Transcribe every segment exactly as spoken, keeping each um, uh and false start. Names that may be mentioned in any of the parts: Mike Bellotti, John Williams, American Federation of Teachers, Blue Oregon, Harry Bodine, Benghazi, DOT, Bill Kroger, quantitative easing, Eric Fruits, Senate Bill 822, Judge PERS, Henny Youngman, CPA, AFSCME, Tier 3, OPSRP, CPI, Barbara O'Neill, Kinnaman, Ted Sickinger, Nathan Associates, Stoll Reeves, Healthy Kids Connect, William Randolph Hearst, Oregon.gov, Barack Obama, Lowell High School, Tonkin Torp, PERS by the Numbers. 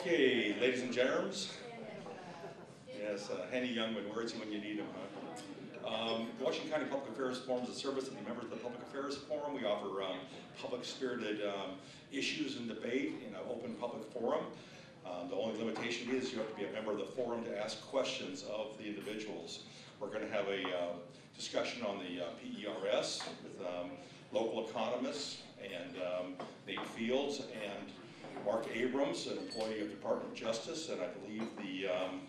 Okay, ladies and germs. Yes, uh, Henny Youngman, words when you need them, huh? Um, the Washington County Public Affairs Forum is a service of the members of the Public Affairs Forum. We offer um, public-spirited um, issues and debate in an open public forum. Um, the only limitation is you have to be a member of the forum to ask questions of the individuals. We're going to have a uh, discussion on the uh, P E R S with um, local economists and um, Nate Fields and Marc Abrams, an employee of the Department of Justice, and I believe the um,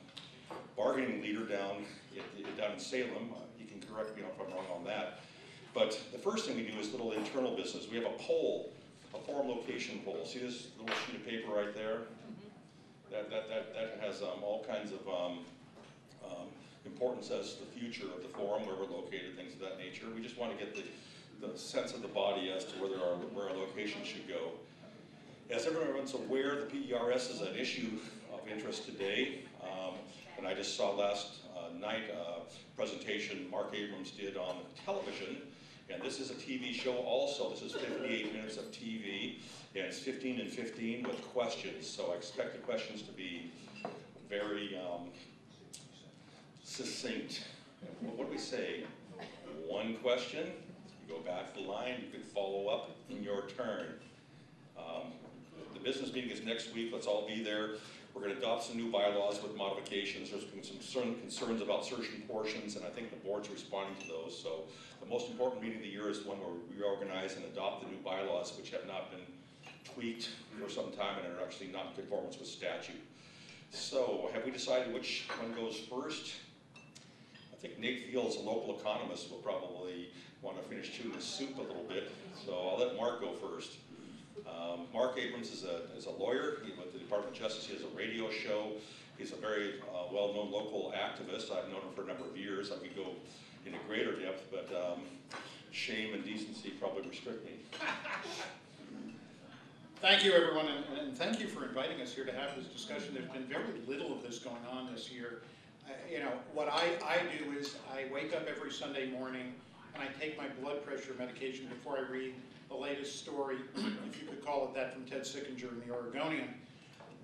bargaining leader down, down in Salem. Uh, he can correct me if I'm wrong on that. But the first thing we do is little internal business. We have a poll, a forum location poll. See this little sheet of paper right there? That, that, that, that has um, all kinds of um, um, importance as to the future of the forum, where we're located, things of that nature. We just want to get the, the sense of the body as to whether our, where our location should go. As everyone's aware, the P E R S is an issue of interest today, um, and I just saw last uh, night a presentation Marc Abrams did on television. And this is a T V show also. This is fifty-eight minutes of T V, and it's fifteen and fifteen with questions. So I expect the questions to be very um, succinct. What do we say? One question, you go back to the line, you can follow up in your turn. Um, the business meeting is next week. Let's all be there. We're going to adopt some new bylaws with modifications. There's been some certain concerns about certain portions, and I think the board's responding to those. So the most important meeting of the year is one where we reorganize and adopt the new bylaws, which have not been tweaked for some time and are actually not in conformance with statute. So have we decided which one goes first? I think Nate Fields, a local economist, will probably want to finish chewing his soup a little bit. So I'll let Mark go first. Um, Marc Abrams is a, is a lawyer with the Department of Justice. He has a radio show. He's a very uh, well-known local activist. I've known him for a number of years. I could go into greater depth, but um, shame and decency probably restrict me. Thank you, everyone, and, and thank you for inviting us here to have this discussion. There's been very little of this going on this year. Uh, you know, what I, I do is I wake up every Sunday morning and I take my blood pressure medication before I read the latest story, if you could call it that, from Ted Sickinger in the Oregonian.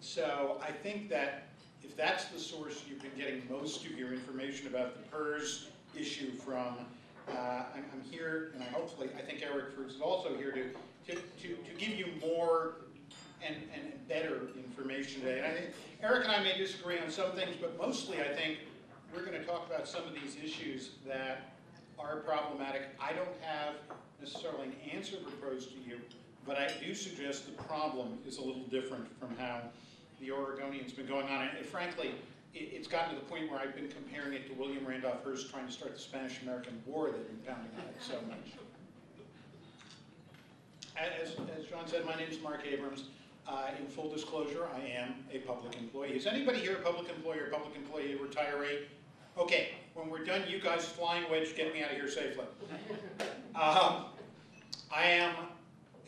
So I think that if that's the source you've been getting most of your information about the P E R S issue from, uh, I'm, I'm here, and I hopefully, I think Eric Fruits is also here to, to, to, to give you more and, and better information today. And I think Eric and I may disagree on some things, but mostly I think we're going to talk about some of these issues that are problematic. I don't have necessarily an answer proposed to you, but I do suggest the problem is a little different from how the Oregonian's been going on. And frankly, it, it's gotten to the point where I've been comparing it to William Randolph Hearst trying to start the Spanish-American War that they've been pounding on it so much. As, as John said, my name is Marc Abrams. Uh, in full disclosure, I am a public employee. Is anybody here a public employee or public employee retiree? Okay, when we're done, you guys flying wedge, get me out of here safely. Um, I am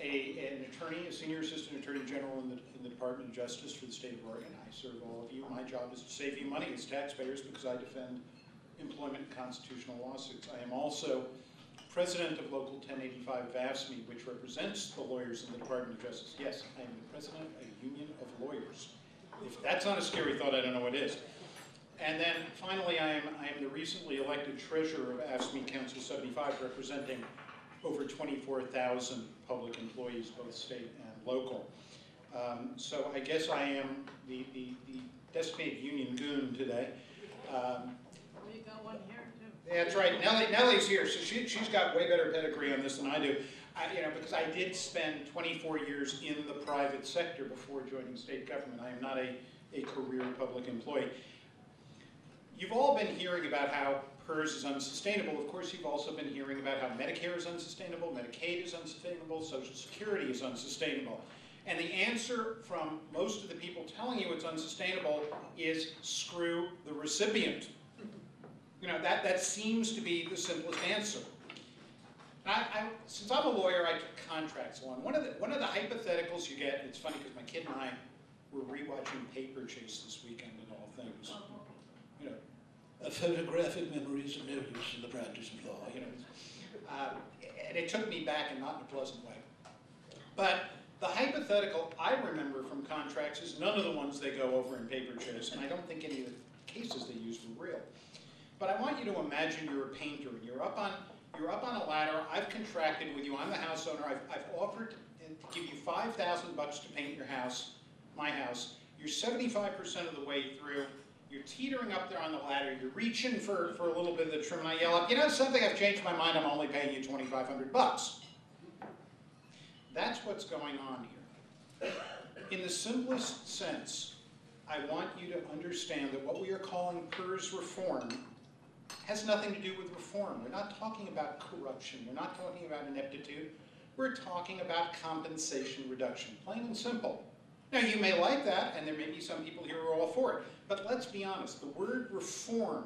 a, an attorney, a senior assistant attorney general in the, in the Department of Justice for the state of Oregon. I serve all of you. My job is to save you money as taxpayers because I defend employment and constitutional lawsuits. I am also president of Local ten eighty-five A F S C M E, which represents the lawyers in the Department of Justice. Yes, I am the president of a union of lawyers. If that's not a scary thought, I don't know what is. And then finally, I am, I am the recently elected treasurer of A F S C M E Council seventy-five, representing over twenty-four thousand public employees, both state and local. Um, so I guess I am the, the, the designated union goon today. Um, we got one here, too. That's right. Nellie, Nellie's here, so she, she's got way better pedigree on this than I do. I, you know, because I did spend twenty-four years in the private sector before joining state government. I am not a, a career public employee. You've all been hearing about how P E R S is unsustainable. Of course, you've also been hearing about how Medicare is unsustainable, Medicaid is unsustainable, Social Security is unsustainable. And the answer from most of the people telling you it's unsustainable is screw the recipient. You know, that, that seems to be the simplest answer. I, I, since I'm a lawyer, I took contracts on. One of the, one of the hypotheticals you get, and it's funny because my kid and I were rewatching Paper Chase this weekend and all things. You know, a photographic memory is of no use in the practice of law, you know. Uh, and it took me back, and not in a pleasant way. But the hypoth hypothetical I remember from contracts is none of the ones they go over in Paper Chase, and I don't think any of the cases they used were real. But I want you to imagine you're a painter, and you're up on, you're up on a ladder, I've contracted with you, I'm the house owner, I've, I've offered to give you five thousand bucks to paint your house, my house, you're seventy-five percent of the way through, you're teetering up there on the ladder, you're reaching for, for a little bit of the trim, and I yell up, you know something, I've changed my mind, I'm only paying you twenty-five hundred bucks. That's what's going on here. In the simplest sense, I want you to understand that what we are calling PERS reform has nothing to do with reform. We're not talking about corruption. We're not talking about ineptitude. We're talking about compensation reduction, plain and simple. Now, you may like that, and there may be some people here who are all for it, but let's be honest. The word reform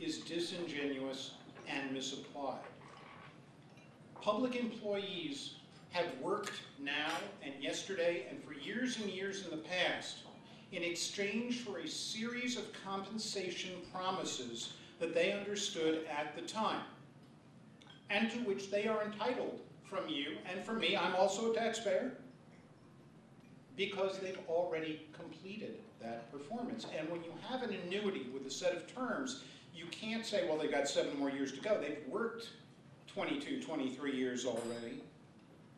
is disingenuous and misapplied. Public employees have worked now and yesterday and for years and years in the past in exchange for a series of compensation promises that they understood at the time and to which they are entitled from you and from me, I'm also a taxpayer, because they've already completed that performance. And when you have an annuity with a set of terms, you can't say, well, they've got seven more years to go. They've worked twenty-two, twenty-three years already.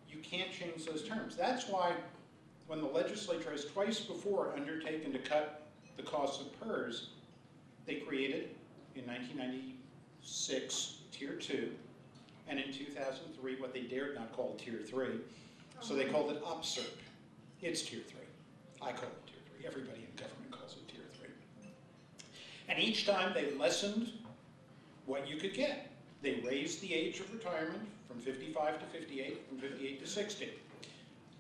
You can't change those terms. That's why when the legislature has twice before undertaken to cut the costs of PERS, they created, in nineteen ninety-six, Tier two, and in two thousand three, what they dared not call Tier three, so they called it O P S R P. It's Tier three. I call it Tier three. Everybody in government calls it Tier three. And each time they lessened what you could get. They raised the age of retirement from fifty-five to fifty-eight, from fifty-eight to sixty.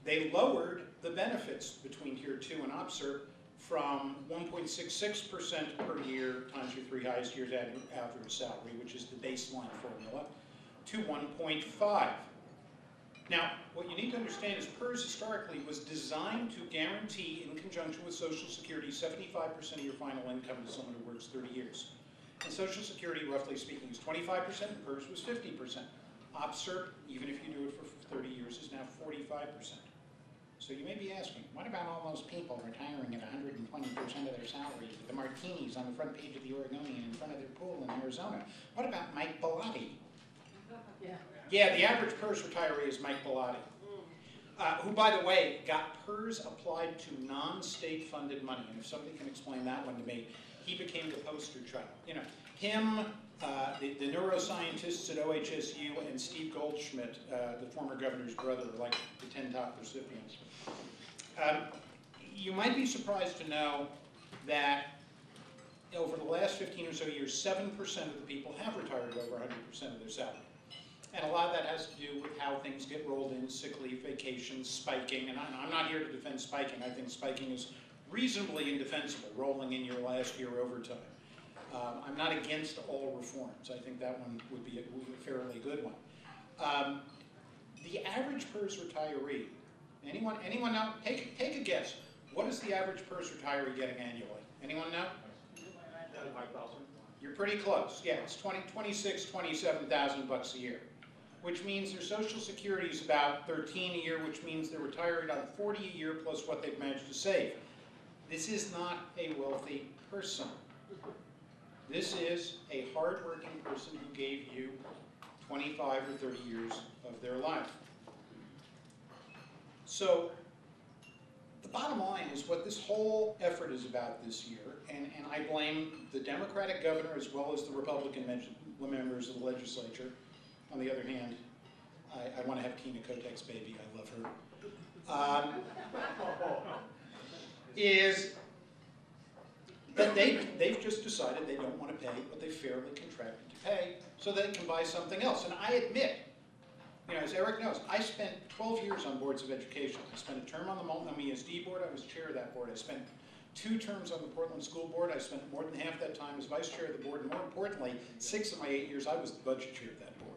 They lowered the benefits between Tier two and O P S R P from one point six six percent per year times your three highest years average salary, which is the baseline formula, to one point five. Now, what you need to understand is PERS historically was designed to guarantee, in conjunction with Social Security, seventy-five percent of your final income to someone who works thirty years. And Social Security, roughly speaking, is twenty-five percent, and PERS was fifty percent. O P S R P, even if you do it for thirty years, is now forty-five percent. So you may be asking, what about all those people retiring at one hundred twenty percent of their salary, the martinis on the front page of the Oregonian in front of their pool in Arizona? What about Mike Bellotti? Yeah, yeah the average PERS retiree is Mike Bellotti, uh, who, by the way, got PERS applied to non-state funded money. And if somebody can explain that one to me, he became the poster child. You know, him, uh, the, the neuroscientists at O H S U, and Steve Goldschmidt, uh, the former governor's brother, are like the ten top recipients. Um, you might be surprised to know that over the last fifteen or so years, seven percent of the people have retired over one hundred percent of their salary. And a lot of that has to do with how things get rolled in, sick leave, vacations, spiking. And I'm, I'm not here to defend spiking. I think spiking is reasonably indefensible, rolling in your last year overtime. Um, I'm not against all reforms. I think that one would be a, would be a fairly good one. Um, the average PERS retiree, anyone anyone know? Take, take a guess. What is the average PERS retiree getting annually? Anyone know? You're pretty close. Yeah, it's twenty-six, twenty-seven thousand bucks a year, which means their Social Security is about thirteen a year, which means they're retired on forty a year plus what they've managed to save. This is not a wealthy person. This is a hard-working person who gave you twenty-five or thirty years of their life. So the bottom line is what this whole effort is about this year, and, and I blame the Democratic governor as well as the Republican members of the legislature. On the other hand, I, I want to have Tina Kotek's baby. I love her. Um, is that they, they've just decided they don't want to pay what they fairly contracted to pay so they can buy something else. And I admit, you know, as Eric knows, I spent twelve years on boards of education. I spent a term on the Multnomah E S D board. I was chair of that board. I spent two terms on the Portland school board. I spent more than half that time as vice chair of the board. And more importantly, six of my eight years, I was the budget chair of that board.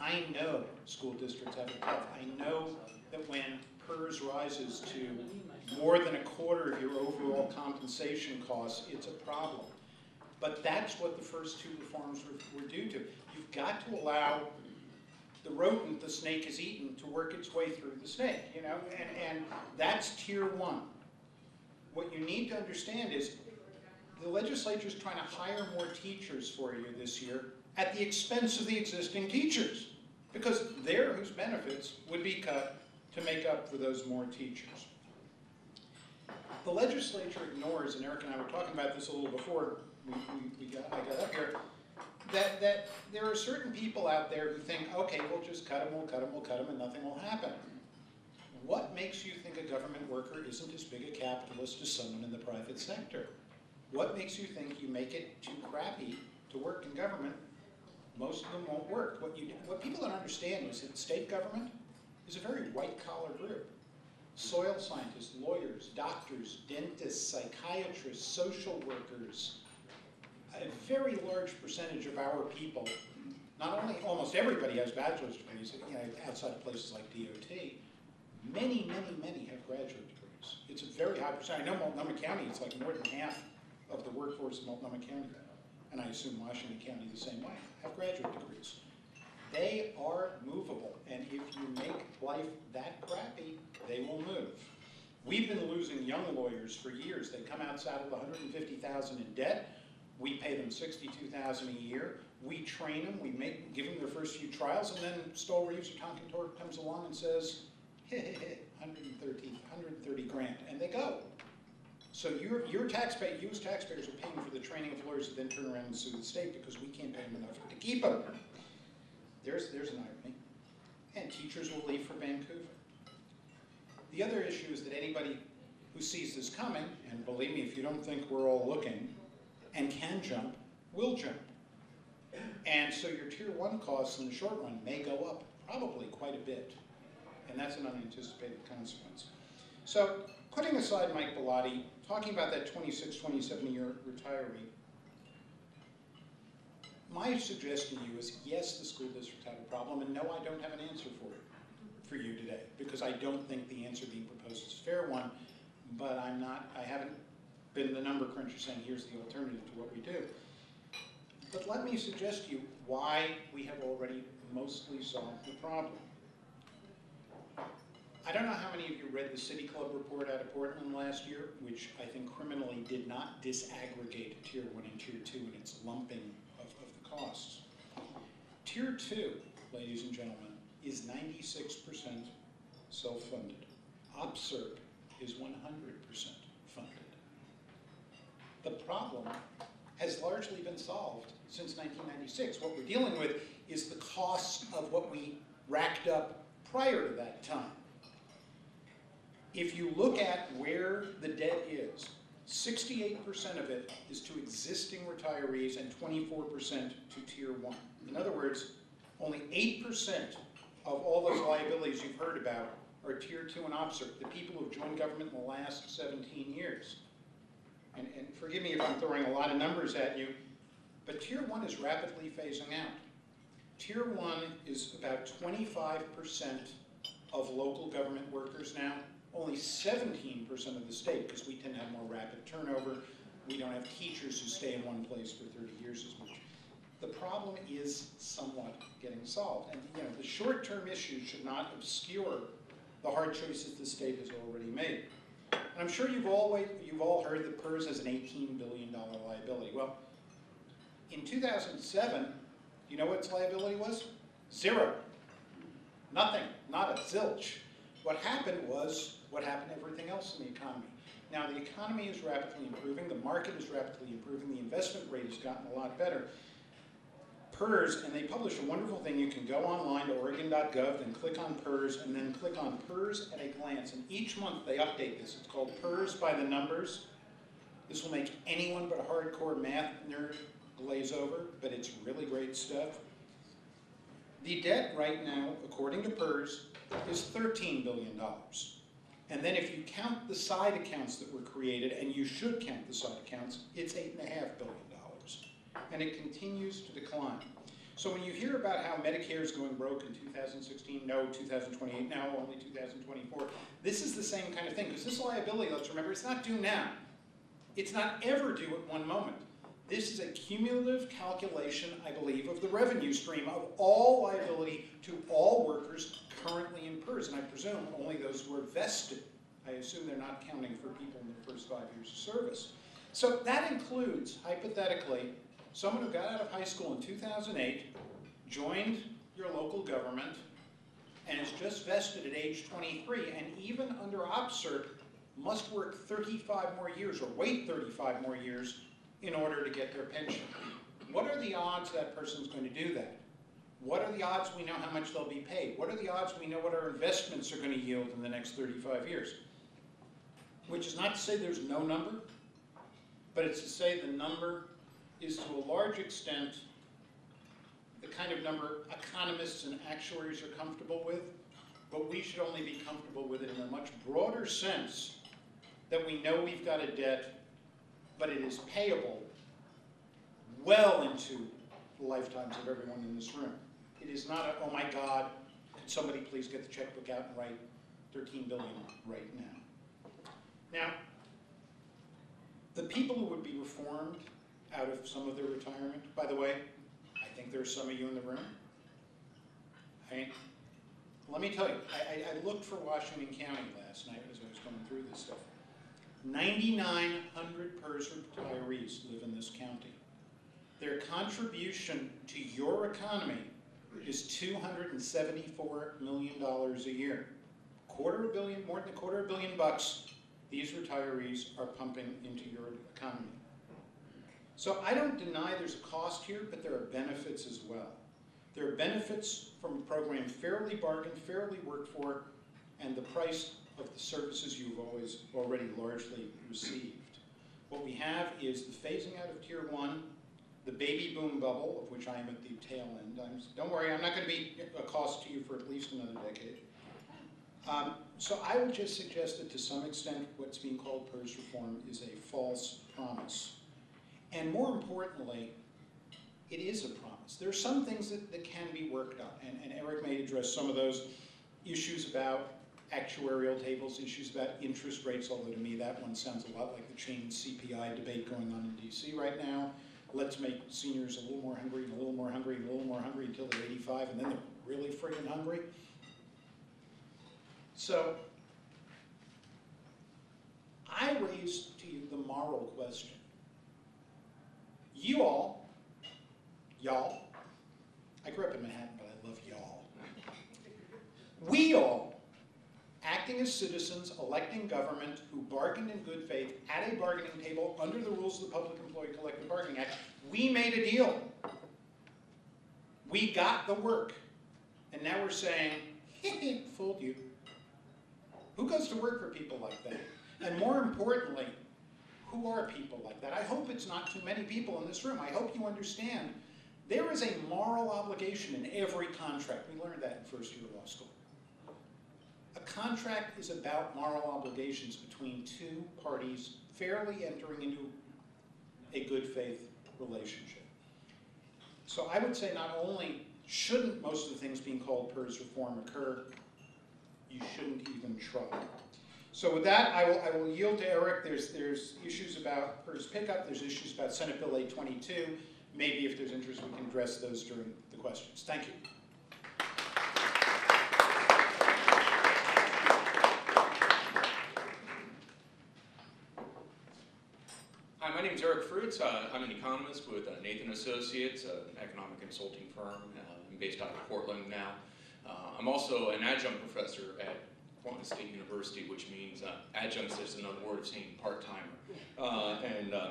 I know school districts have it tough. I know that when PERS rises to more than a quarter of your overall compensation costs, it's a problem. But that's what the first two reforms were, were due to. You've got to allow the rodent the snake has eaten to work its way through the snake, you know, and, and that's tier one. What you need to understand is the legislature is trying to hire more teachers for you this year at the expense of the existing teachers, because they're whose benefits would be cut to make up for those more teachers. The legislature ignores, and Eric and I were talking about this a little before we, we, we got, I got up here, that, that there are certain people out there who think, okay, we'll just cut them, we'll cut them, we'll cut them, and nothing will happen. What makes you think a government worker isn't as big a capitalist as someone in the private sector? What makes you think you make it too crappy to work in government? Most of them won't work. What, you do, what people don't understand is that state government is a very white-collar group. Soil scientists, lawyers, doctors, dentists, psychiatrists, social workers. A very large percentage of our people, not only almost everybody has bachelor's degrees, you know, outside of places like D O T, many, many, many have graduate degrees. It's a very high percentage. I know Multnomah County, it's like more than half of the workforce in Multnomah County, and I assume Washington County the same way, have graduate degrees. They are movable, and if you make life that crappy, they will move. We've been losing young lawyers for years. They come outside of one hundred fifty thousand dollars in debt. We pay them sixty-two thousand dollars a year. We train them. We make, give them their first few trials, and then Stoll Reeves or Tonkin Torp comes along and says, hey, hey, hey, one hundred thirty grand, and they go. So your, your taxpayer, you as taxpayers are paying for the training of lawyers that then turn around and sue the state because we can't pay them enough to keep them. There's, there's an irony. And teachers will leave for Vancouver. The other issue is that anybody who sees this coming, and believe me, if you don't think we're all looking, and can jump, will jump. And so your tier one costs in the short run may go up, probably quite a bit. And that's an unanticipated consequence. So putting aside Mike Bellotti, talking about that twenty-six, twenty-seven year retiree, my suggestion to you is, yes, the school districts have a problem, and no, I don't have an answer for it for you today, because I don't think the answer being proposed is a fair one, but I'm not, I haven't been the number cruncher saying here's the alternative to what we do. But let me suggest to you why we have already mostly solved the problem. I don't know how many of you read the City Club report out of Portland last year, which I think criminally did not disaggregate tier one and tier two in its lumping costs. Tier two, ladies and gentlemen, is ninety-six percent self-funded. O P S R P is one hundred percent funded. The problem has largely been solved since nineteen ninety-six. What we're dealing with is the costs of what we racked up prior to that time. If you look at where the debt is, sixty-eight percent of it is to existing retirees and twenty-four percent to tier one. In other words, only eight percent of all those liabilities you've heard about are tier two and O P S R P, the people who've joined government in the last seventeen years. And, and forgive me if I'm throwing a lot of numbers at you, but tier one is rapidly phasing out. Tier one is about twenty-five percent of local government workers now. Only seventeen percent of the state, because we tend to have more rapid turnover. We don't have teachers who stay in one place for thirty years as much. The problem is somewhat getting solved. And you know, the short-term issues should not obscure the hard choices the state has already made. And I'm sure you've all, you've all heard that PERS has an eighteen billion dollar liability. Well, in two thousand seven, you know what its liability was? Zero. Nothing. Not a zilch. What happened was what happened to everything else in the economy. Now the economy is rapidly improving, the market is rapidly improving, the investment rate has gotten a lot better. PERS, and they publish a wonderful thing, you can go online to Oregon dot gov, then click on PERS, and then click on PERS at a glance. And each month they update this. It's called PERS by the numbers. This will make anyone but a hardcore math nerd glaze over, but it's really great stuff. The debt right now, according to PERS, is thirteen billion dollars. And then if you count the side accounts that were created, and you should count the side accounts, it's eight point five billion dollars. And it continues to decline. So when you hear about how Medicare is going broke in two thousand sixteen, no, two thousand twenty-eight, no, only two thousand twenty-four, this is the same kind of thing. Because this liability, let's remember, it's not due now. It's not ever due at one moment. This is a cumulative calculation, I believe, of the revenue stream of all liability to all workers currently in PERS, and I presume only those who are vested. I assume they're not counting for people in the first five years of service. So that includes, hypothetically, someone who got out of high school in two thousand eight, joined your local government, and is just vested at age twenty-three, and even under O P S R P must work thirty-five more years, or wait thirty-five more years, in order to get their pension. What are the odds that person's going to do that? What are the odds we know how much they'll be paid? What are the odds we know what our investments are going to yield in the next thirty-five years? Which is not to say there's no number, but it's to say the number is to a large extent the kind of number economists and actuaries are comfortable with, but we should only be comfortable with it in a much broader sense that we know we've got a debt, but it is payable well into the lifetimes of everyone in this room. It is not a, oh my God, could somebody please get the checkbook out and write thirteen billion dollars right now. Now, the people who would be reformed out of some of their retirement, by the way, I think there's some of you in the room. I, let me tell you, I, I looked for Washington County last night as I was going through this stuff. nine thousand nine hundred PERS retirees live in this county. Their contribution to your economy is two hundred seventy-four million dollars a year. Quarter a billion, more than a quarter of a billion bucks, these retirees are pumping into your economy. So I don't deny there's a cost here, but there are benefits as well. There are benefits from a program fairly bargained, fairly worked for, and the price of the services you've always already largely received. What we have is the phasing out of Tier one, the baby boom bubble, of which I am at the tail end. I'm, don't worry, I'm not going to be a cost to you for at least another decade. Um, so I would just suggest that to some extent what's being called PERS reform is a false promise. And more importantly, it is a promise. There are some things that, that can be worked on, and, and Eric may address some of those issues about actuarial tables, issues about interest rates, although to me that one sounds a lot like the chain C P I debate going on in D C right now. Let's make seniors a little more hungry and a little more hungry and a little more hungry until they're eighty-five, and then they're really freaking hungry. So I raise to you the moral question. You all, y'all, I grew up in Manhattan, but I love y'all. We all, acting as citizens, electing government, who bargained in good faith at a bargaining table under the rules of the Public Employee Collective Bargaining Act, we made a deal. We got the work. And now we're saying, hey, fooled you. Who goes to work for people like that? And more importantly, who are people like that? I hope it's not too many people in this room. I hope you understand there is a moral obligation in every contract. We learned that in first year of law school. A contract is about moral obligations between two parties fairly entering into a good faith relationship. So I would say not only shouldn't most of the things being called PERS reform occur, you shouldn't even try. So with that, I will, I will yield to Eric. There's, there's issues about PERS pickup. There's issues about Senate Bill eight twenty-two. Maybe if there's interest, we can address those during the questions. Thank you. My name is Eric Fruits. Uh, I'm an economist with uh, Nathan Associates, uh, an economic consulting firm. Uh, I'm based out of Portland now. Uh, I'm also an adjunct professor at Portland State University, which means uh, adjuncts is another word of saying part-timer. Uh, and uh,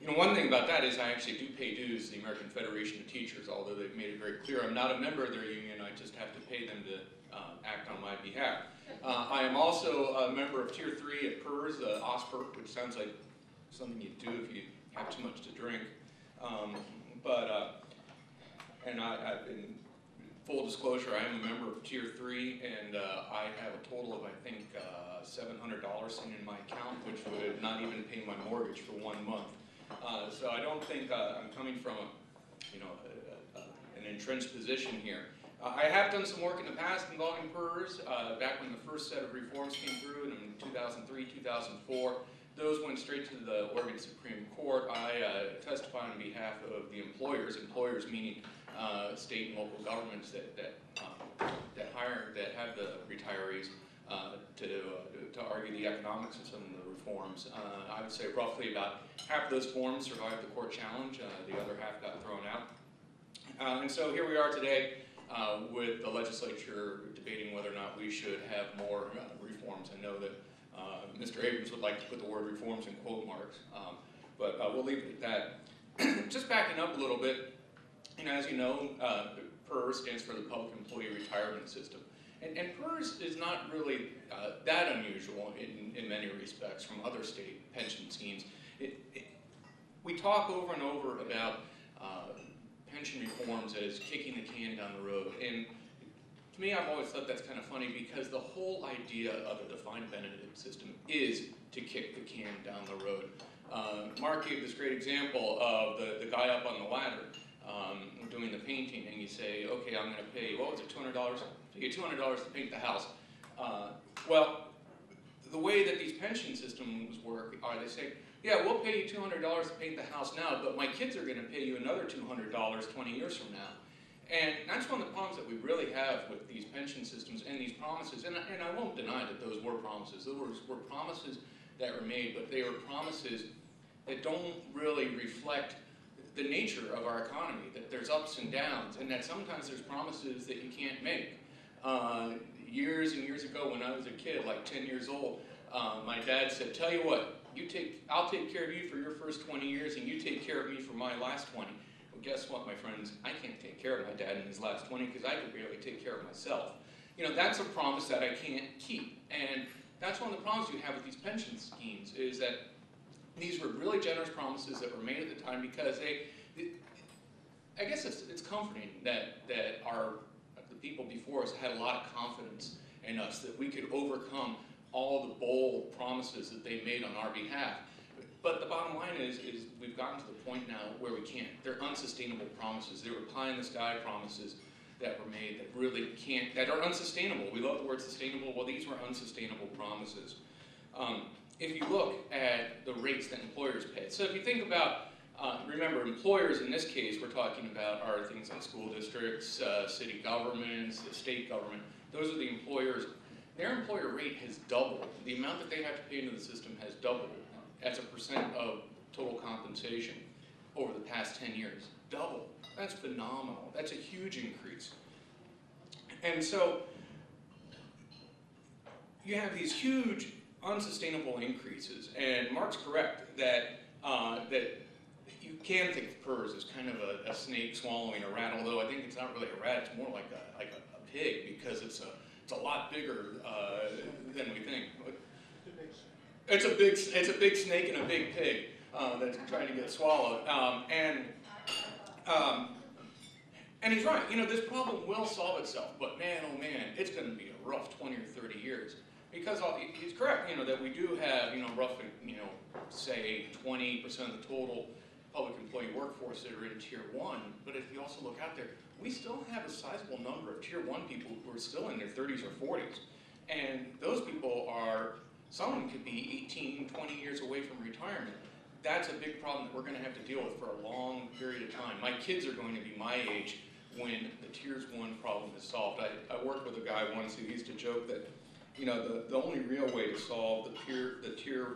you know, one thing about that is I actually do pay dues to the American Federation of Teachers, although they've made it very clear I'm not a member of their union. I just have to pay them to uh, act on my behalf. Uh, I am also a member of Tier three at PERS, uh, O S P R P, which sounds like something you do if you have too much to drink. Um, but, uh, and I, I, in full disclosure, I am a member of Tier three, and uh, I have a total of, I think, uh, seven hundred dollars sitting in my account, which would not even pay my mortgage for one month. Uh, so I don't think uh, I'm coming from a, you know, a, a, an entrenched position here. Uh, I have done some work in the past involving PERS, uh, back when the first set of reforms came through in two thousand three, two thousand four. Those went straight to the Oregon Supreme Court. I uh, testified on behalf of the employers, employers meaning uh, state and local governments that that, uh, that hire, that have the retirees, uh, to, uh, to argue the economics of some of the reforms. Uh, I would say roughly about half of those forms survived the court challenge. Uh, the other half got thrown out. Uh, and so here we are today uh, with the legislature debating whether or not we should have more uh, reforms. I know that Uh, Mister Abrams would like to put the word reforms in quote marks, um, but uh, we'll leave it at that. Just backing up a little bit, and as you know, uh, PERS stands for the Public Employee Retirement System. And, and PERS is not really uh, that unusual in, in many respects from other state pension schemes. It, it, we talk over and over about uh, pension reforms as kicking the can down the road. And, to me, I've always thought that's kind of funny because the whole idea of a defined benefit system is to kick the can down the road. Uh, Mark gave this great example of the, the guy up on the ladder um, doing the painting, and you say, okay, I'm going to pay, what was it, two hundred dollars? You get two hundred dollars to paint the house. Uh, well, the way that these pension systems work are they say, yeah, we'll pay you two hundred dollars to paint the house now, but my kids are going to pay you another two hundred dollars twenty years from now. And that's one of the problems that we really have with these pension systems and these promises. And, and I won't deny that those were promises. Those were promises that were made, but they were promises that don't really reflect the nature of our economy, that there's ups and downs, and that sometimes there's promises that you can't make. Uh, years and years ago when I was a kid, like ten years old, uh, my dad said, tell you what, you take, I'll take care of you for your first twenty years, and you take care of me for my last twenty. Well, guess what, my friends? I can't take care of my dad in his last twenty because I could barely take care of myself. You know, that's a promise that I can't keep. And that's one of the problems you have with these pension schemes is that these were really generous promises that were made at the time because they, it, I guess it's, it's comforting that, that our, the people before us had a lot of confidence in us that we could overcome all the bold promises that they made on our behalf. But the bottom line is, is we've gotten to the point now where we can't. They're unsustainable promises. They were pie in the sky promises that were made that really can't, that are unsustainable. We love the word sustainable. Well, these were unsustainable promises. Um, if you look at the rates that employers pay, so if you think about, uh, remember, employers in this case we're talking about are things like school districts, uh, city governments, the state government. Those are the employers. Their employer rate has doubled. The amount that they have to pay into the system has doubled as a percent of total compensation over the past ten years. Double. That's phenomenal. That's a huge increase. And so you have these huge unsustainable increases. And Mark's correct that, uh, that you can think of PERS as kind of a, a snake swallowing a rat, although I think it's not really a rat. It's more like a, like a, a pig because it's a, it's a lot bigger uh, than we think. It's a big, it's a big snake and a big pig uh, that's trying to get swallowed, um, and um, and he's right. You know, this problem will solve itself, but man, oh man, it's going to be a rough twenty or thirty years because all, he's correct. You know that we do have, you know, roughly, you know, say twenty percent of the total public employee workforce that are in tier one. But if you also look out there, we still have a sizable number of tier one people who are still in their thirties or forties, and those people are. Someone could be eighteen, twenty years away from retirement. That's a big problem that we're going to have to deal with for a long period of time. My kids are going to be my age when the Tiers one problem is solved. I, I worked with a guy once who used to joke that, you know, the, the only real way to solve the tier, the, tier,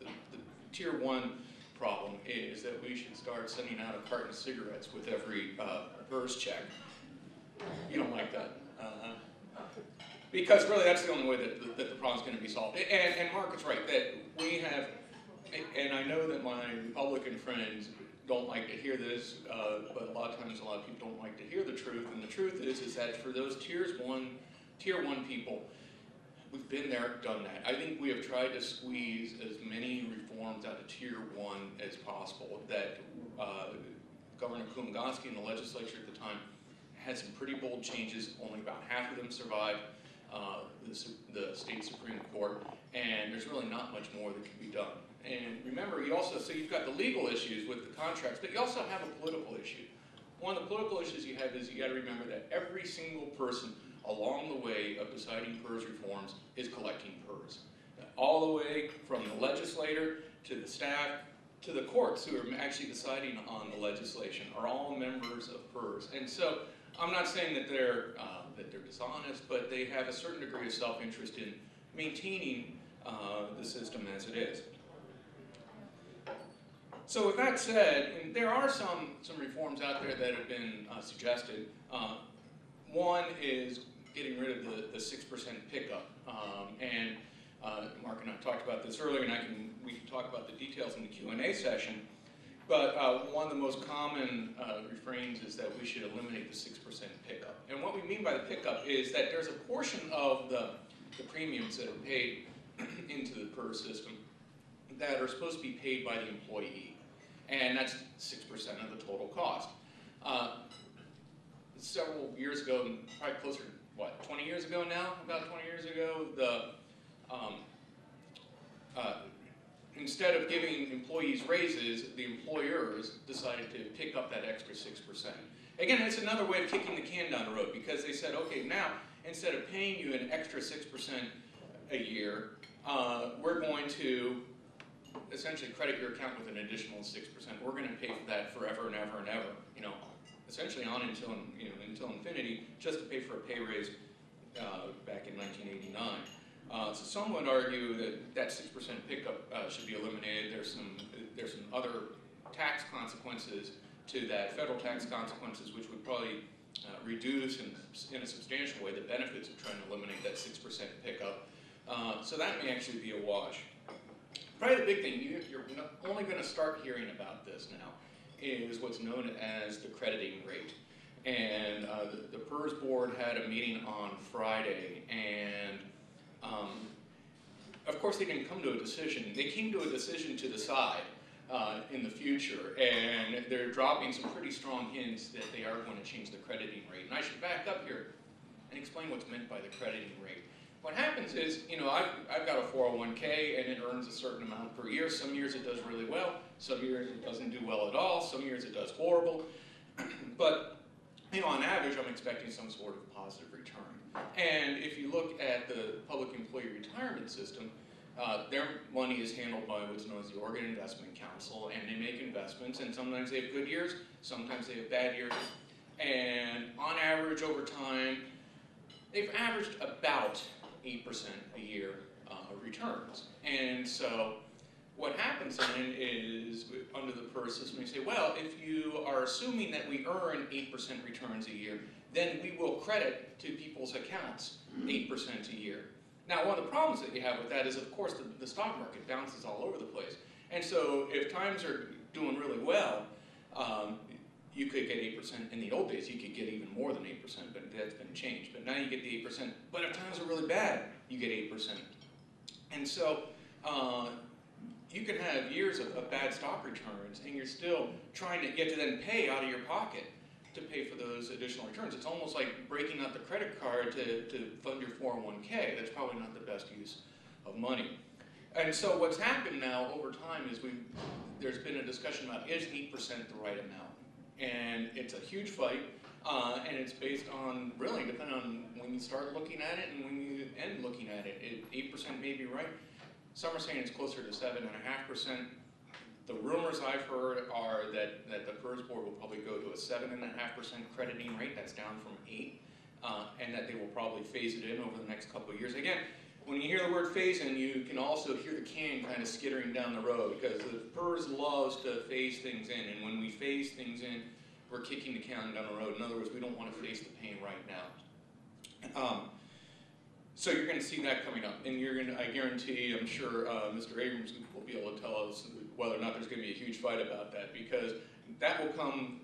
the, the tier one problem is that we should start sending out a carton of cigarettes with every uh, PERS check. You don't like that. Uh-huh. Because really that's the only way that the, that the problem's going to be solved. And, and Mark is right, that we have, and I know that my Republican friends don't like to hear this, uh, but a lot of times a lot of people don't like to hear the truth, and the truth is, is that for those tiers one, tier one people, we've been there, done that. I think we have tried to squeeze as many reforms out of tier one as possible, that uh, Governor Kumgoski and the legislature at the time had some pretty bold changes, only about half of them survived. Uh, the, the state Supreme Court, and there's really not much more that can be done. And remember, you also, so you've got the legal issues with the contracts, but you also have a political issue. One of the political issues you have is you got to remember that every single person along the way of deciding PERS reforms is collecting PERS. all the way from the legislator to the staff to the courts who are actually deciding on the legislation are all members of PERS. And so I'm not saying that they're uh, that they're dishonest, but they have a certain degree of self-interest in maintaining uh, the system as it is. So with that said, and there are some, some reforms out there that have been uh, suggested. Uh, one is getting rid of the, the six percent pickup. Um, and uh, Mark and I talked about this earlier, and I can, we can talk about the details in the Q and A session. But uh, one of the most common uh, refrains is that we should eliminate the six percent pickup. And what we mean by the pickup is that there's a portion of the, the premiums that are paid into the PERS system that are supposed to be paid by the employee. And that's six percent of the total cost. Uh, several years ago, probably closer to, what, twenty years ago now? About twenty years ago, the, um, uh, instead of giving employees raises, the employers decided to pick up that extra six percent. Again, it's another way of kicking the can down the road, because they said, okay, now, instead of paying you an extra six percent a year, uh, we're going to essentially credit your account with an additional six percent. We're going to pay for that forever and ever and ever, you know, essentially on until, you know, until infinity, just to pay for a pay raise uh, back in nineteen eighty-nine. Uh, so some would argue that that six percent pickup uh, should be eliminated. There's some, there's some other tax consequences to that, federal tax consequences, which would probably uh, reduce in, in a substantial way the benefits of trying to eliminate that six percent pickup. Uh, so that may actually be a wash. Probably the big thing you, you're only going to start hearing about this now is what's known as the crediting rate. And uh, the, the PERS board had a meeting on Friday, and um, of course they didn't come to a decision. They came to a decision to decide uh, in the future, and they're dropping some pretty strong hints that they are going to change the crediting rate. And I should back up here and explain what's meant by the crediting rate. What happens is, you know, I've, I've got a four oh one K and it earns a certain amount per year. Some years it does really well. Some years it doesn't do well at all. Some years it does horrible. But, you know, on average, I'm expecting some sort of positive return. And if you look at the public employee retirement system, uh, their money is handled by what's known as the Oregon Investment Council, and they make investments, and sometimes they have good years, sometimes they have bad years. And on average, over time, they've averaged about eight percent a year uh, returns. And so what happens then is, under the PERS system, you say, well, if you are assuming that we earn eight percent returns a year, then we will credit to people's accounts eight percent a year. Now, one of the problems that you have with that is, of course, the, the stock market bounces all over the place. And so if times are doing really well, um, you could get eight percent. In the old days, you could get even more than eight percent, but that's been changed. But now you get the eight percent. But if times are really bad, you get eight percent. And so uh, you can have years of, of bad stock returns, and you're still trying to get to then pay out of your pocket to pay for those additional returns. It's almost like breaking out the credit card to, to fund your four oh one K. That's probably not the best use of money. And so what's happened now over time is we've, there's been a discussion about, is eight percent the right amount? And it's a huge fight, uh, and it's based on, really, depending on when you start looking at it and when you end looking at it. it eight percent may be right. Some are saying it's closer to seven point five percent. The rumors I've heard are that, that the PERS board will probably go to a seven point five percent crediting rate. That's down from eight, uh, and that they will probably phase it in over the next couple of years. Again, when you hear the word phase-in, you can also hear the can kind of skittering down the road, because the PERS loves to phase things in, and when we phase things in, we're kicking the can down the road. In other words, we don't want to face the pain right now. Um, so you're going to see that coming up, and you're going to, I guarantee, I'm sure uh, Mister Abrams will be able to tell us whether or not there's going to be a huge fight about that, because that will come,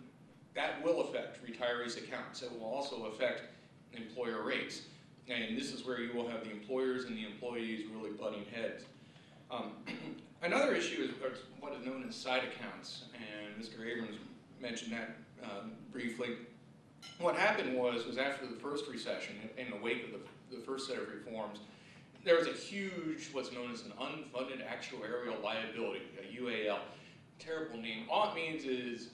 that will affect retirees' accounts. It will also affect employer rates. And this is where you will have the employers and the employees really butting heads. Um, another issue is what is known as side accounts, and Mister Abrams mentioned that um, briefly. What happened was, was after the first recession, in the wake of the, the first set of reforms, there was a huge, what's known as an unfunded actuarial liability, a U A L. Terrible name. All it means is,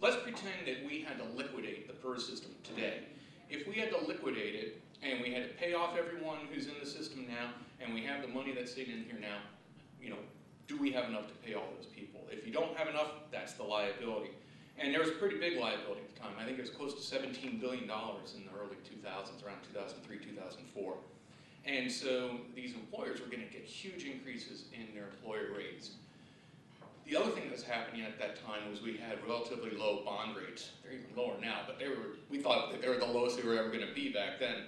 let's pretend that we had to liquidate the PERS system today. If we had to liquidate it, and we had to pay off everyone who's in the system now, and we have the money that's sitting in here now, you know, do we have enough to pay all those people? If you don't have enough, that's the liability. And there was a pretty big liability at the time. I think it was close to seventeen billion dollars in the early two thousands, around two thousand three, two thousand four. And so these employers were going to get huge increases in their employer rates. The other thing that was happening at that time was we had relatively low bond rates. They're even lower now, but they were, we thought that they were the lowest they were ever going to be back then.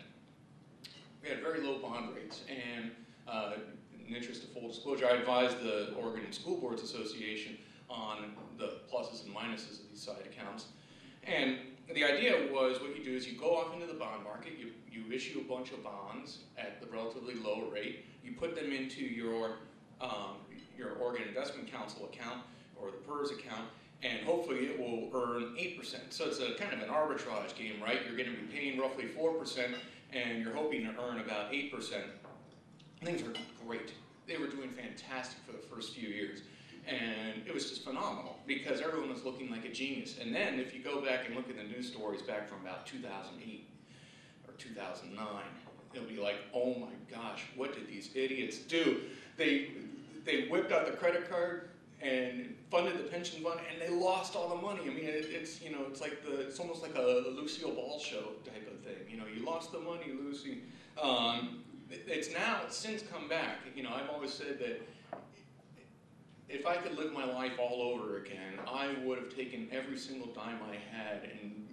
We had very low bond rates. And uh, in the interest of full disclosure, I advised the Oregon School Boards Association on the pluses and minuses of these side accounts. And the idea was what you do is you go off into the bond market, you, you issue a bunch of bonds at the relatively low rate, you put them into your, um, your Oregon Investment Council account or the PERS account, and hopefully it will earn eight percent. So it's a kind of an arbitrage game, right? You're going to be paying roughly four percent and you're hoping to earn about eight percent. Things were great. They were doing fantastic for the first few years. And it was just phenomenal because everyone was looking like a genius. And then if you go back and look at the news stories back from about two thousand eight or two thousand nine, it'll be like, oh my gosh, what did these idiots do? They, they whipped out the credit card and funded the pension fund and they lost all the money. I mean, it, it's, you know, it's like the, it's almost like a Lucille Ball show type of thing. You know, you lost the money, Lucy. Um, it's now, it's since come back. You know, I've always said that if I could live my life all over again, I would have taken every single dime I had and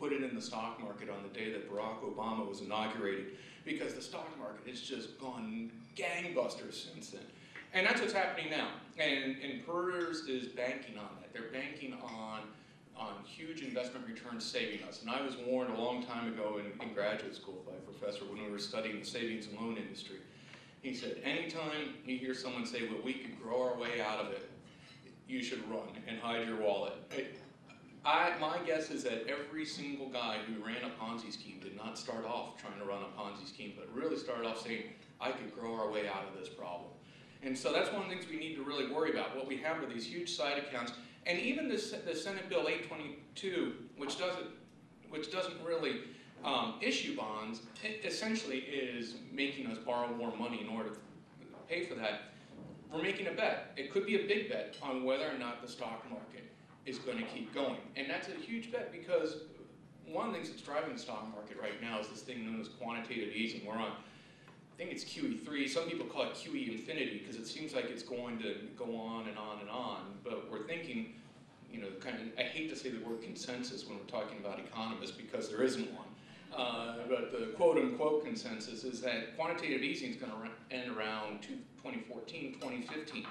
put it in the stock market on the day that Barack Obama was inaugurated, because the stock market has just gone gangbusters since then. And that's what's happening now. And, and PERS is banking on that. They're banking on, on huge investment returns saving us. And I was warned a long time ago in, in graduate school by a professor when we were studying the savings and loan industry. He said, anytime you hear someone say, well, we could grow our way out of it, you should run and hide your wallet. It, I, my guess is that every single guy who ran a Ponzi scheme did not start off trying to run a Ponzi scheme, but really started off saying, I could grow our way out of this problem. And so that's one of the things we need to really worry about. What we have are these huge side accounts. And even this, the Senate Bill eight twenty-two, which doesn't, which doesn't really Um, issue bonds, it essentially is making us borrow more money in order to pay for that. We're making a bet. It could be a big bet on whether or not the stock market is going to keep going. And that's a huge bet because one of the things that's driving the stock market right now is this thing known as quantitative easing. We're on, I think it's Q E three. Some people call it Q E infinity because it seems like it's going to go on and on and on. But we're thinking, you know, kind of, I hate to say the word consensus when we're talking about economists because there isn't one. Uh, but the quote-unquote consensus is that quantitative easing is going to end around twenty fourteen, twenty fifteen.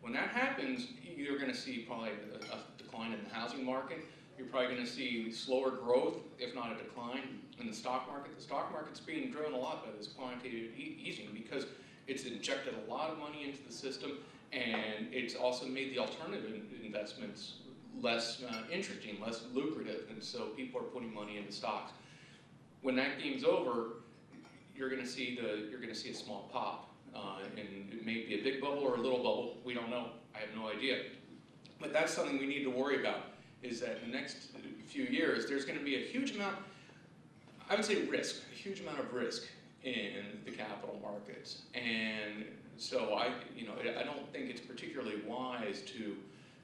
When that happens, you're going to see probably a, a decline in the housing market. You're probably going to see slower growth, if not a decline, in the stock market. The stock market's being driven a lot by this quantitative e- easing because it's injected a lot of money into the system, and it's also made the alternative investments less uh, interesting, less lucrative, and so people are putting money into stocks. When that game's over, you're going to see the you're going to see a small pop, uh, and it may be a big bubble or a little bubble. We don't know. I have no idea. But that's something we need to worry about. Is that in the next few years there's going to be a huge amount, I would say risk, a huge amount of risk in the capital markets, and so I you know I don't think it's particularly wise to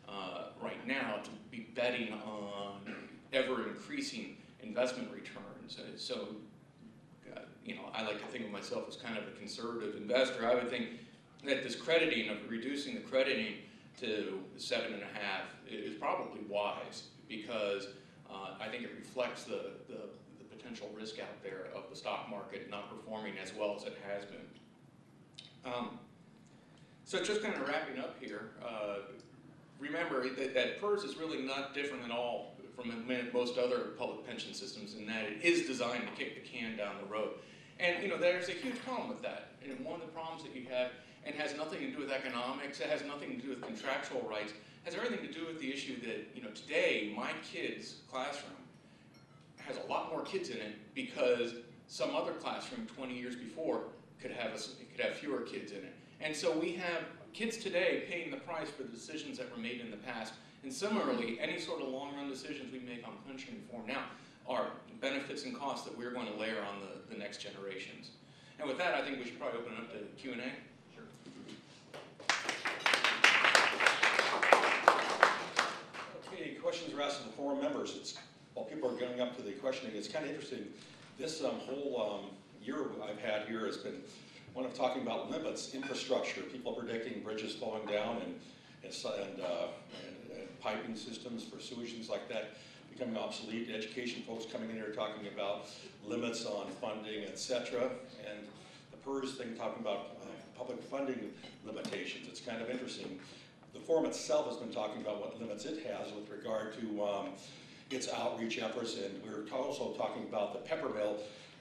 uh, right now to be betting on ever increasing investment returns. So, so uh, you know, I like to think of myself as kind of a conservative investor. I would think that this crediting of reducing the crediting to seven and a half is probably wise because uh, I think it reflects the, the, the potential risk out there of the stock market not performing as well as it has been. Um, so just kind of wrapping up here, uh, remember that, that PERS is really not different at all from most other public pension systems in that it is designed to kick the can down the road. And you know, there's a huge problem with that. And one of the problems that you have, and has nothing to do with economics, it has nothing to do with contractual rights, has everything to do with the issue that, you know, today my kid's classroom has a lot more kids in it because some other classroom twenty years before could have, a, could have fewer kids in it. And so we have kids today paying the price for the decisions that were made in the past. And similarly, any sort of long-run decisions we make on pension reform now are benefits and costs that we're going to layer on the, the next generations. And with that, I think we should probably open it up to Q and A. Sure. Okay, questions are asked to the forum members. It's, while people are going up to the questioning, it's kind of interesting. This um, whole um, year I've had here has been one of talking about limits, infrastructure, people predicting bridges falling down and, and, and, uh, and, and piping systems for sewage, things like that, becoming obsolete. Education folks coming in here talking about limits on funding, et cetera. And the PERS thing talking about uh, public funding limitations. It's kind of interesting. The forum itself has been talking about what limits it has with regard to um, its outreach efforts. And we were also talking about the Pepper Mill,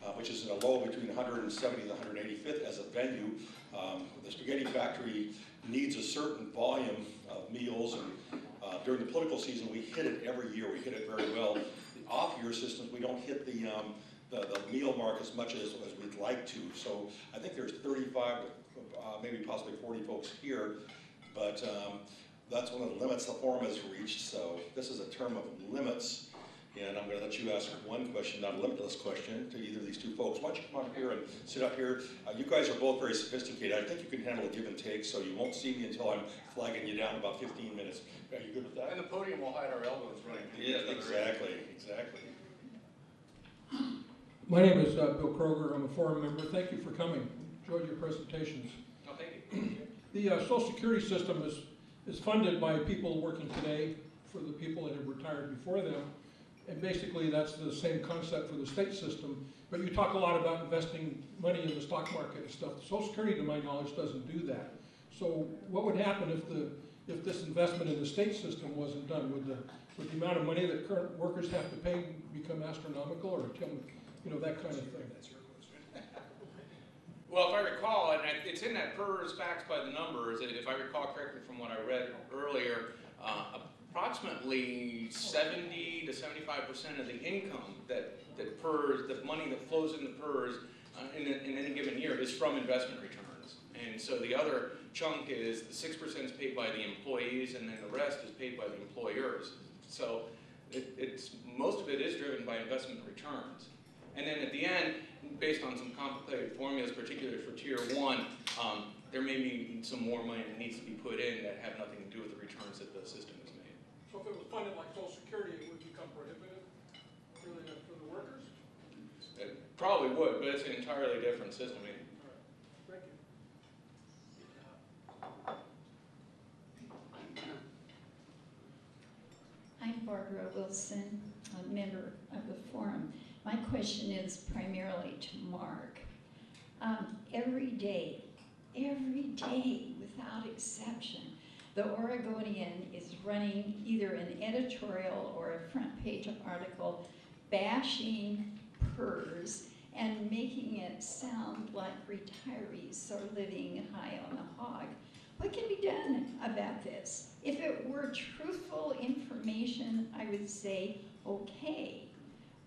uh, which is in a low between one hundred seventieth and one hundred eighty-fifth as a venue. Um, the spaghetti factory needs a certain volume of meals, and Uh, during the political season, we hit it every year. We hit it very well. The off-year systems, we don't hit the, um, the the meal mark as much as, as we'd like to. So I think there's thirty-five, uh, maybe possibly forty folks here, but um, that's one of the limits the forum has reached. So this is a term of limits, and I'm going to let you ask one question, not a limitless question, to either of these two folks. Why don't you come up here and sit up here? Uh, you guys are both very sophisticated. I think you can handle a give and take, so you won't see me until I'm flagging you down in about fifteen minutes. Are you good with that? And the podium will hide our elbows running. Yeah, exactly, exactly. My name is uh, Bill Kroger. I'm a forum member. Thank you for coming. Enjoyed your presentations. Oh, thank you. The uh, Social Security system is, is funded by people working today for the people that have retired before them. And basically, that's the same concept for the state system. But you talk a lot about investing money in the stock market and stuff. Social Security, to my knowledge, doesn't do that. So what would happen if the if this investment in the state system wasn't done? Would the would the amount of money that current workers have to pay become astronomical, or you know, that kind of thing? That's your question. Well, if I recall, and it's in that PERS facts by the numbers. If I recall correctly from what I read earlier. Uh, Approximately seventy to seventy-five percent of the income that, that PERS, the money that flows into PERS uh, in, a, in any given year is from investment returns. And so the other chunk is the six percent is paid by the employees, and then the rest is paid by the employers. So it, it's, most of it is driven by investment returns. And then at the end, based on some complicated formulas, particularly for Tier one, um, there may be some more money that needs to be put in that have nothing to do with the returns that the system is. So if it was funded like Social Security, it would become prohibitive for the, for the workers? It probably would, but it's an entirely different system. I mean, all right. Thank you. I'm Barbara Wilson, a member of the forum. My question is primarily to Mark. Um, every day, every day without exception, the Oregonian is running either an editorial or a front page article bashing PERS and making it sound like retirees are living high on the hog. What can be done about this? If it were truthful information, I would say okay,